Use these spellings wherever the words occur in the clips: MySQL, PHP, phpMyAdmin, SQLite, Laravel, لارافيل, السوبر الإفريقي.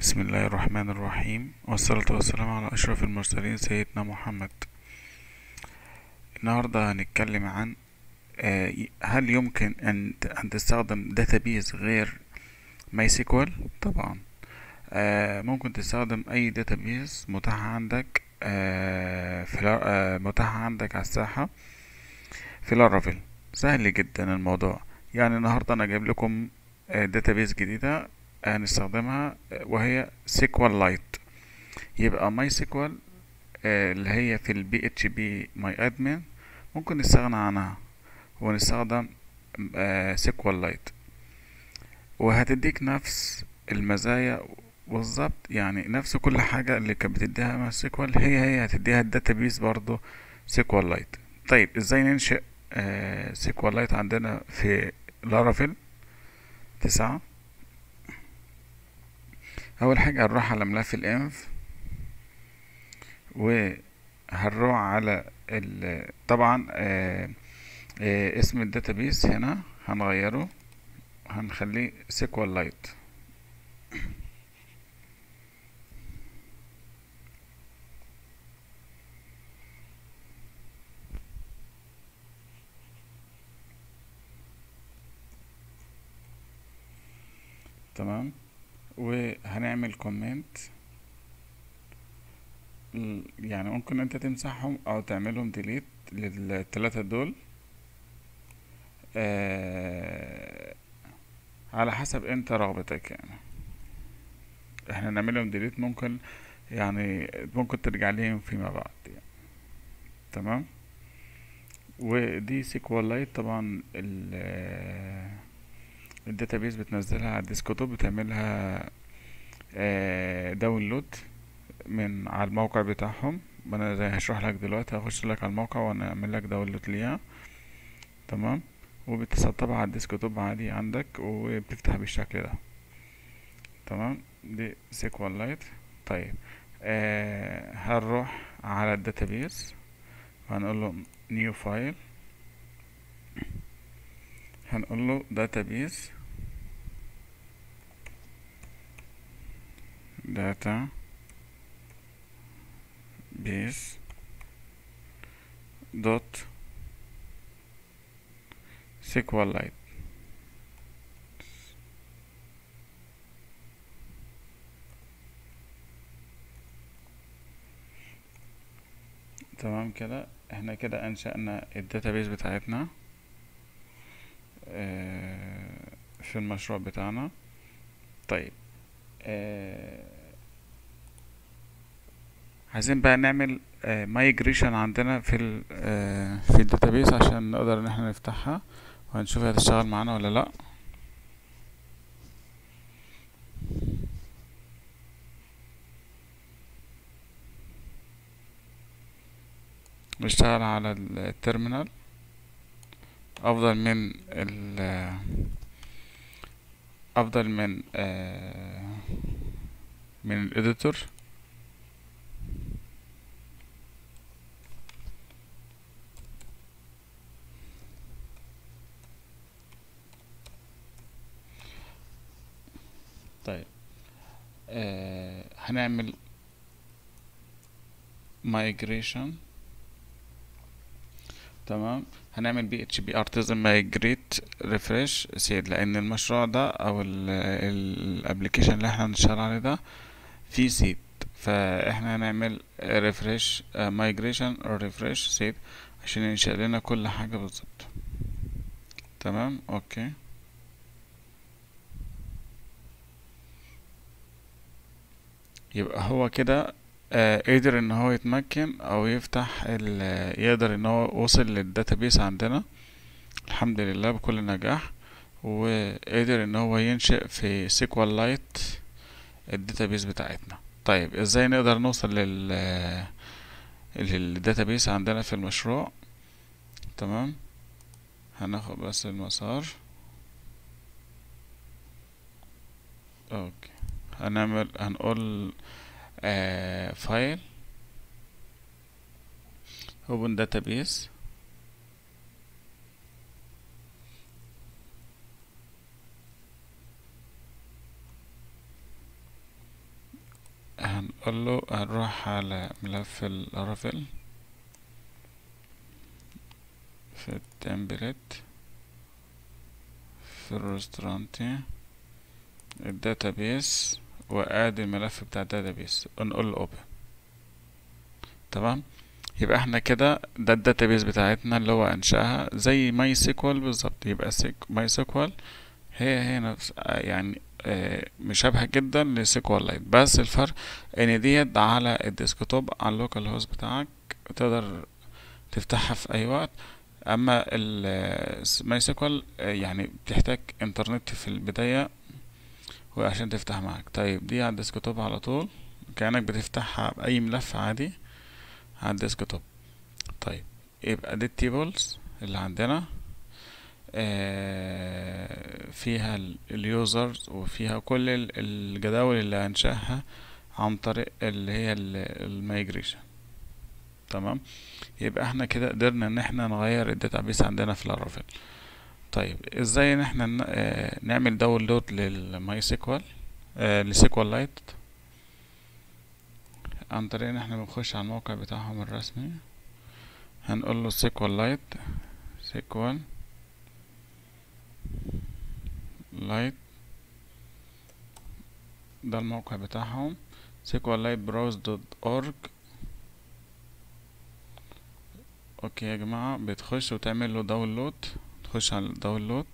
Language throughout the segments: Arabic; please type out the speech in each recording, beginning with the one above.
بسم الله الرحمن الرحيم، والصلاة والسلام على أشرف المرسلين سيدنا محمد. النهاردة هنتكلم عن هل يمكن أن تستخدم داتابيز غير MySQL؟ طبعا ممكن تستخدم أي داتابيز متاحة عندك على الساحة في لارافيل. سهل جدا الموضوع. يعني النهاردة أنا جايب لكم داتابيز جديدة هنستخدمها وهي SQLite. يبقى MySQL اللي هي في ال phpMyAdmin ممكن نستغنى عنها ونستخدم SQLite، وهتديك نفس المزايا بالظبط، يعني نفس كل حاجة اللي كانت بتديها MySQL هي هتديها الداتابيز برضو SQLite. طيب ازاي ننشئ SQLite عندنا في لارافيل 9؟ اول حاجة هنروح على ملف الانف، وهنروح على طبعا اسم الداتابيس هنا هنغيره، هنخليه SQLite. تمام، وهنعمل كومنت، يعني ممكن انت تمسحهم او تعملهم ديليت للثلاثة دول على حسب انت رغبتك. يعني احنا نعملهم ديليت، ممكن يعني ممكن ترجع ليهم فيما بعد يعني. تمام، ودي SQLite طبعا الداتابيز بتنزلها على الديسكتوب، بتعملها داونلود من على الموقع بتاعهم. انا زي هشرح لك دلوقتي، هخش لك على الموقع وانا اعمل لك داونلود ليها. تمام، وبتسطبها على الديسكتوب عادي عندك، وبتفتح بالشكل ده. تمام، دي SQLite. طيب هنروح على الداتابيز وهنقول له نيو فايل، هنقول له داتابيز database.sqlite. تمام كده، احنا كده انشأنا الداتابيز بتاعتنا في المشروع بتاعنا. طيب عايزين بقى نعمل مايجريشن عندنا في الداتابيس عشان نقدر ان احنا نفتحها، وهنشوف هتشتغل معانا ولا لا. نشتغل على التيرمينال افضل من الاديتور. طيب هنعمل مايجريشن. تمام، هنعمل PHP artisan migrate refresh seed، لان المشروع ده او الابلكيشن اللي احنا هنشتغل عليه ده فيه seed، فاحنا هنعمل refresh migration او refresh seed عشان ينشأ لنا كل حاجة بالظبط. تمام، اوكي. يبقى هو كده قدر ان هو يتمكن او يفتح يقدر ان هو وصل للداتابيس عندنا الحمد لله بكل نجاح، وقدر ان هو ينشئ في SQLite الداتابيس بتاعتنا. طيب ازاي نقدر نوصل للداتابيس عندنا في المشروع؟ تمام، هناخد بس المسار. اوكي، هنقول فايل open database. هتقول له هنروح على ملف اللارافيل في التمبلت في الريستورانتي الداتابيس وادي الملف بتاع الداتابيس ونقول له اوبن. تمام، يبقى احنا كده ده الداتابيس بتاعتنا اللي هو انشاها زي ماي سيكوال بالظبط. يبقى ماي سيكوال هي نفس يعني مشابهة جدا لسيكوال لايت، بس الفرق ان ديت على الديسكتوب على اللوكال هوست بتاعك تقدر تفتحها في اي وقت، اما ماي سيكوال يعني بتحتاج انترنت في البداية وعشان تفتح معاك. طيب دي على الديسكتوب على طول كأنك بتفتحها بأي ملف عادي على الديسكتوب. طيب يبقى دي التيبلز اللي عندنا فيها اليوزرز وفيها كل الجداول اللي هنشأها عن طريق اللي هي المايجريشن. تمام، يبقى احنا كده قدرنا ان احنا نغير الداتابيس عندنا في لارافيل. طيب ازاي ان احنا نعمل داونلود للماي سيكوال لسيكوال لايت؟ عن طريق ان احنا بنخش على الموقع بتاعهم الرسمي، هنقول له سيكوال لايت ده الموقع بتاعهم sqlitebrowse.org. اوكي يا جماعة، بتخش وتعمل له داونلود، تخش على الداونلود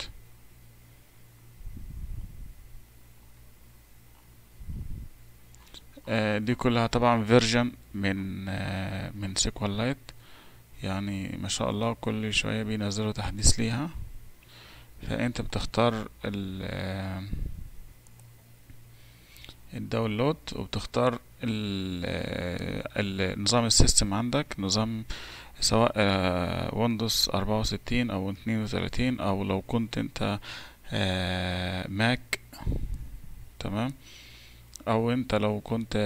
دي كلها طبعا فيرجن من SQLite، يعني ما شاء الله كل شوية بينزلوا تحديث ليها. فانت بتختار الداونلود وبتختار النظام السيستم عندك، نظام سواء ويندوز 64 او 32 او لو كنت انت ماك. تمام، او انت لو كنت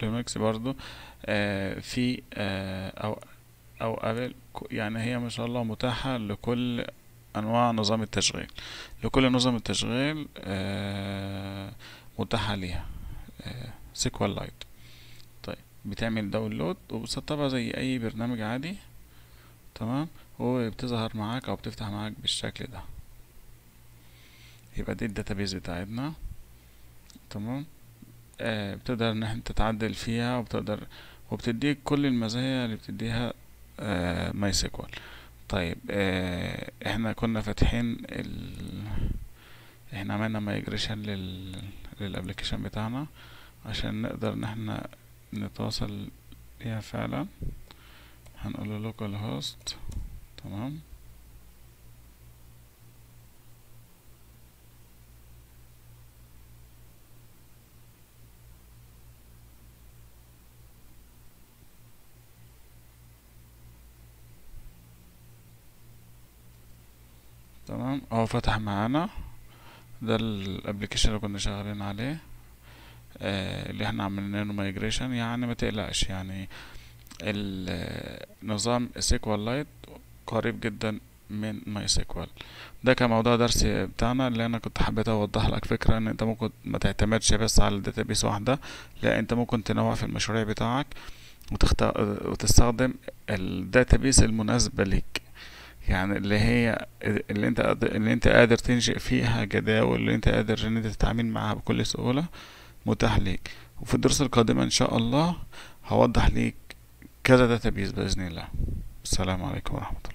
لينكس برضو في او ابل، يعني هي ما شاء الله متاحة لكل انواع نظام التشغيل، لكل نظام التشغيل متاحة ليها سيكوال لايت. طيب بتعمل داونلود وبتسطبها زي اي برنامج عادي. تمام، وبتظهر معاك او بتفتح معاك بالشكل ده. يبقى دي الداتابيز بتاعتنا. تمام، بتقدر ان انت تعدل فيها وبتقدر وبتديك كل المزايا اللي بتديها ماي سيكوال. طيب احنا كنا فاتحين احنا عملنا مايجريشن للابليكيشن بتاعنا عشان نقدر ان احنا نتواصل بيها فعلا. هنقول له لوكال هوست. تمام، هو فتح معانا ده الابلكيشن اللي كنا شغالين عليه اللي احنا عملنا له مايجريشن. يعني ما تقلقش، يعني النظام سيكوال لايت قريب جدا من ماي سيكوال. ده كان موضوع درس بتاعنا اللي انا كنت حبيت اوضح لك فكره ان انت ممكن ما تعتمدش بس على الداتابيس واحده، لا انت ممكن تنوع في المشاريع بتاعك وتستخدم الداتابيس المناسبه ليك، يعني اللي انت قادر تنشئ فيها جداول، اللي انت قادر ان انت تتعامل معاها بكل سهولة متاح ليك. وفي الدروس القادمة ان شاء الله هوضح ليك كذا داتابيز بإذن الله. السلام عليكم ورحمة الله.